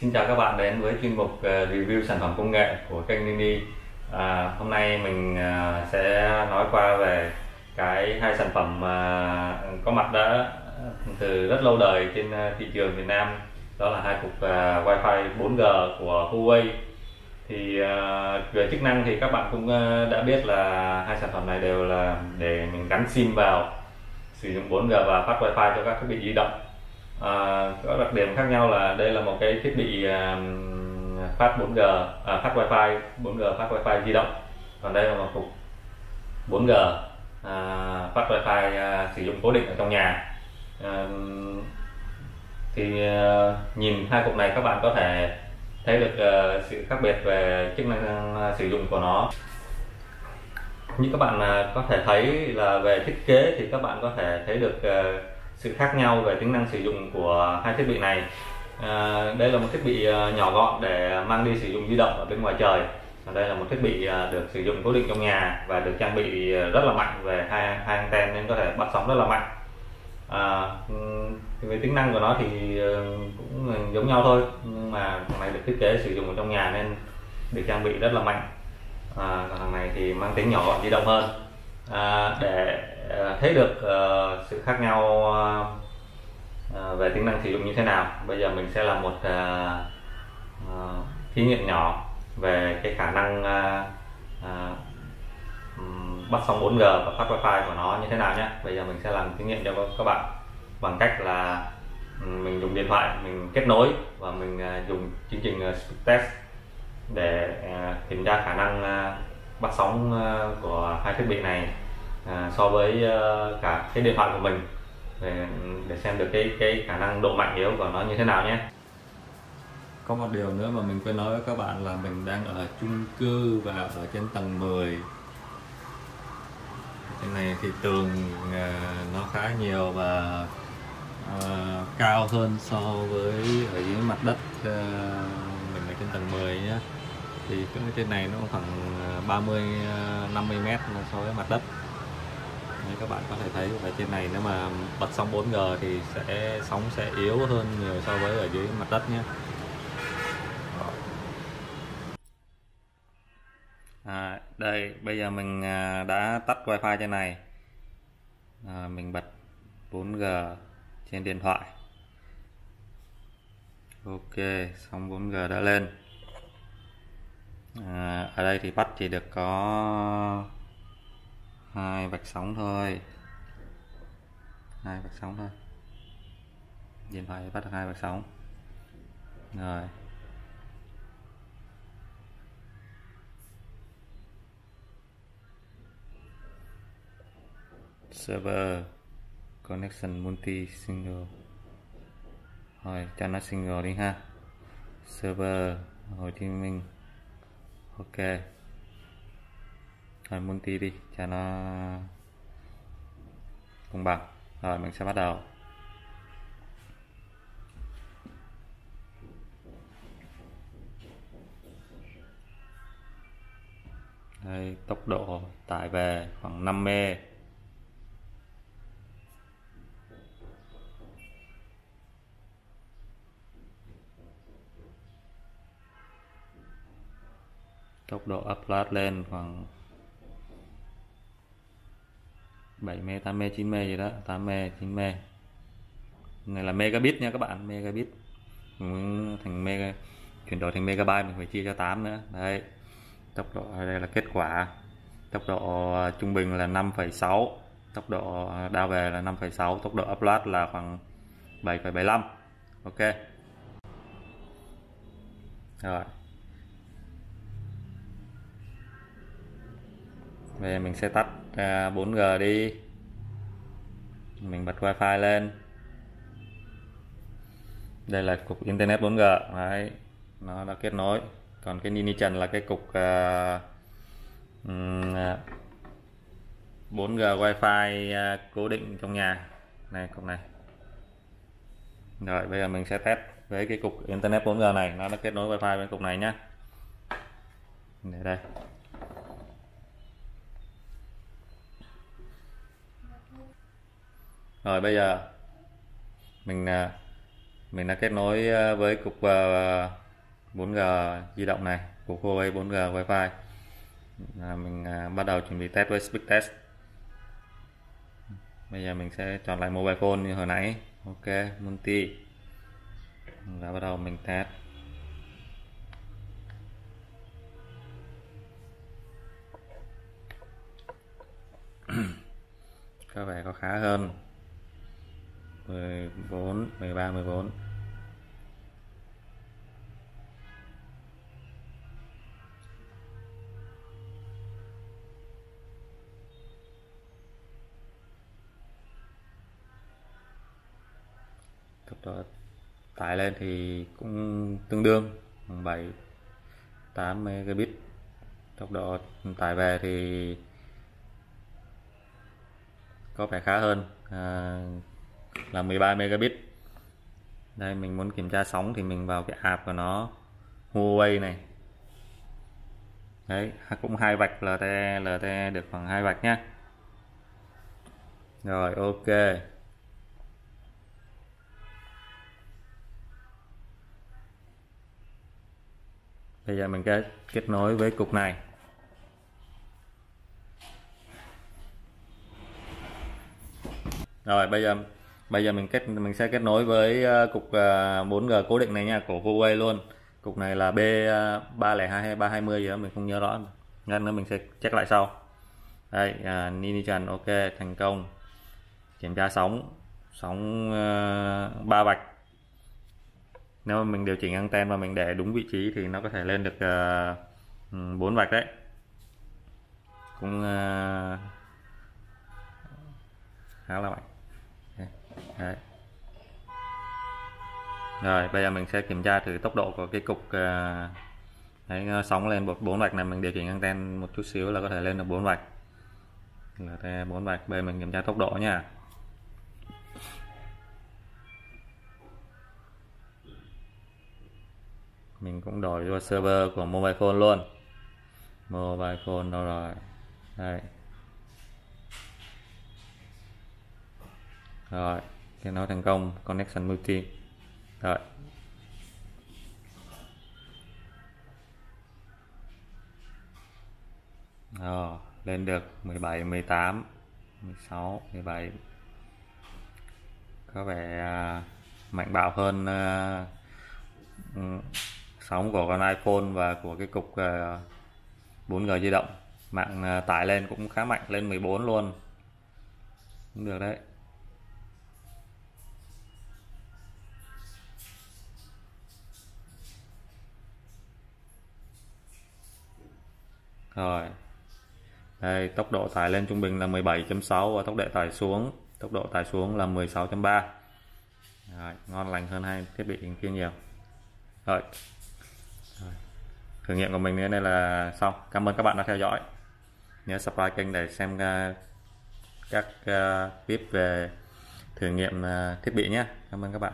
Xin chào các bạn đến với chuyên mục review sản phẩm công nghệ của kênh Nini. Hôm nay mình sẽ nói qua về hai sản phẩm có mặt đã từ rất lâu đời trên thị trường Việt Nam, đó là hai cục Wi-Fi 4G của Huawei. Thì về chức năng thì các bạn cũng đã biết là hai sản phẩm này đều là để mình gắn sim vào, sử dụng 4G và phát Wi-Fi cho các thiết bị di động. Có đặc điểm khác nhau là đây là một cái thiết bị phát wifi di động, còn đây là một cục 4G phát wifi sử dụng cố định ở trong nhà. Nhìn hai cục này các bạn có thể thấy được sự khác biệt về chức năng sử dụng của nó. Như các bạn có thể thấy là về thiết kế thì các bạn có thể thấy được sự khác nhau về tính năng sử dụng của hai thiết bị này. Đây là một thiết bị nhỏ gọn để mang đi sử dụng di động ở bên ngoài trời, và đây là một thiết bị được sử dụng cố định trong nhà và được trang bị rất là mạnh về hai anten nên có thể bắt sóng rất là mạnh. Về tính năng của nó thì cũng giống nhau thôi, nhưng mà thằng này được thiết kế sử dụng ở trong nhà nên được trang bị rất là mạnh, còn thằng này thì mang tính nhỏ gọn di động hơn. Để thấy được sự khác nhau về tính năng sử dụng như thế nào, bây giờ mình sẽ làm một thí nghiệm nhỏ về cái khả năng bắt sóng 4G và phát wifi của nó như thế nào nhé. Bây giờ mình sẽ làm thí nghiệm cho các bạn bằng cách là mình dùng điện thoại mình kết nối và mình dùng chương trình speed test để kiểm tra khả năng bắt sóng của hai thiết bị này so với cả cái điện thoại của mình, để xem được cái khả năng độ mạnh yếu của nó như thế nào nhé. Có một điều nữa mà mình quên nói với các bạn là mình đang ở chung cư và ở trên tầng 10. Trên này thì tường nó khá nhiều và cao hơn so với ở dưới mặt đất. Mình ở trên tầng 10 nhé, thì cái trên này nó khoảng 30-50 mét so với mặt đất. Đấy, các bạn có thể thấy ở trên này nếu mà bật sóng 4G thì sóng sẽ yếu hơn nhiều so với ở dưới mặt đất nhé. Đây bây giờ mình đã tắt wifi trên này, mình bật 4G trên điện thoại. Ok, sóng 4G đã lên. Ở đây thì bắt chỉ được có 2 vạch sóng thôi, điện thoại bắt được 2 vạch sóng rồi. Server connection multi single, rồi cho nó single đi ha. Server Hồ Chí Minh, ok rồi, multi đi cho nó công bằng. Rồi mình sẽ bắt đầu. Đây, tốc độ tải về khoảng 5 mê. Tốc độ upload lên khoảng 7 mê, 8 mê, 9 mê gì đó, 8 mê, 9 mê. Này là megabit nha các bạn, megabit. Mình muốn thành mega, chuyển đổi thành megabyte mình phải chia cho 8 nữa. Đấy. Tốc độ ở đây là kết quả. Tốc độ trung bình là 5,6, tốc độ đao về là 5,6, tốc độ upload là khoảng 7,75. Ok. Rồi. Về mình sẽ tắt 4G đi. Mình bật wifi lên. Đây là cục internet 4G. Đấy, nó đã kết nối. Còn cái Nini Trần là cái cục 4G wifi cố định trong nhà. Này, cục này. Rồi bây giờ mình sẽ test với cái cục internet 4G này. Nó đã kết nối wifi với cục này nhá. Để đây. Rồi bây giờ mình Mình đã kết nối với cục 4G di động này, cục Huawei 4G Wi-Fi. Mình bắt đầu chuẩn bị test với Speed Test. Bây giờ mình sẽ chọn lại mobile phone như hồi nãy. OK, Multi. Và bắt đầu mình test. Có vẻ có khá hơn. 13, 14. Tốc độ tải lên thì cũng tương đương 7-8 megabit. Tốc độ tải về thì có vẻ khá hơn, là 13 megabit. Đây mình muốn kiểm tra sóng thì mình vào cái app của nó, Huawei này. Đấy, cũng 2 vạch LTE, LTE được khoảng 2 vạch nhé. Rồi, OK. Bây giờ mình kết nối với cục này. Rồi bây giờ mình sẽ kết nối với cục 4G cố định này nha, của Huawei luôn. Cục này là B302 hay 320 gì đó mình không nhớ rõ. Nên nữa mình sẽ check lại sau. Đây, Ninijan, OK, thành công. Kiểm tra sóng, sóng 3 vạch. Nếu mà mình điều chỉnh anten và mình để đúng vị trí thì nó có thể lên được 4 vạch đấy. Cũng khá là mạnh. Đấy. Rồi bây giờ mình sẽ kiểm tra thử tốc độ của cái cục đấy, sóng lên 4 vạch này, mình điều chỉnh anten một chút xíu là có thể lên được 4 vạch. Là 4 vạch, bây giờ mình kiểm tra tốc độ nha. Mình cũng đổi qua server của mobile phone luôn. Mobile phone đâu rồi? Đây. Rồi, kết nối thành công, connection multi. Rồi. Rồi, lên được 17, 18, 16, 17. Có vẻ mạnh bạo hơn sóng của con iPhone và của cái cục 4G di động. Mạng tải lên cũng khá mạnh, lên 14 luôn. Cũng được đấy. Rồi. Đây, tốc độ tải lên trung bình là 17.6 và tốc độ tải xuống là 16.3. Rồi, ngon lành hơn hai thiết bị kia nhiều. Rồi. Thử nghiệm của mình đến đây là xong. Cảm ơn các bạn đã theo dõi. Nhớ subscribe kênh để xem các clip về thử nghiệm thiết bị nhé. Cảm ơn các bạn.